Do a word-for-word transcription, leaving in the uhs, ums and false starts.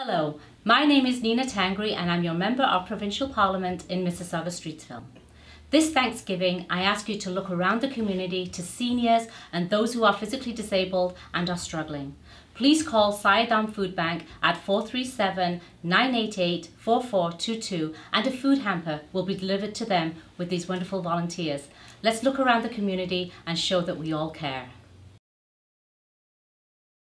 Hello, my name is Nina Tangri and I'm your Member of Provincial Parliament in Mississauga Streetsville. This Thanksgiving, I ask you to look around the community to seniors and those who are physically disabled and are struggling. Please call Sai Dham Food Bank at four three seven, nine eight eight, four four two two and a food hamper will be delivered to them with these wonderful volunteers. Let's look around the community and show that we all care.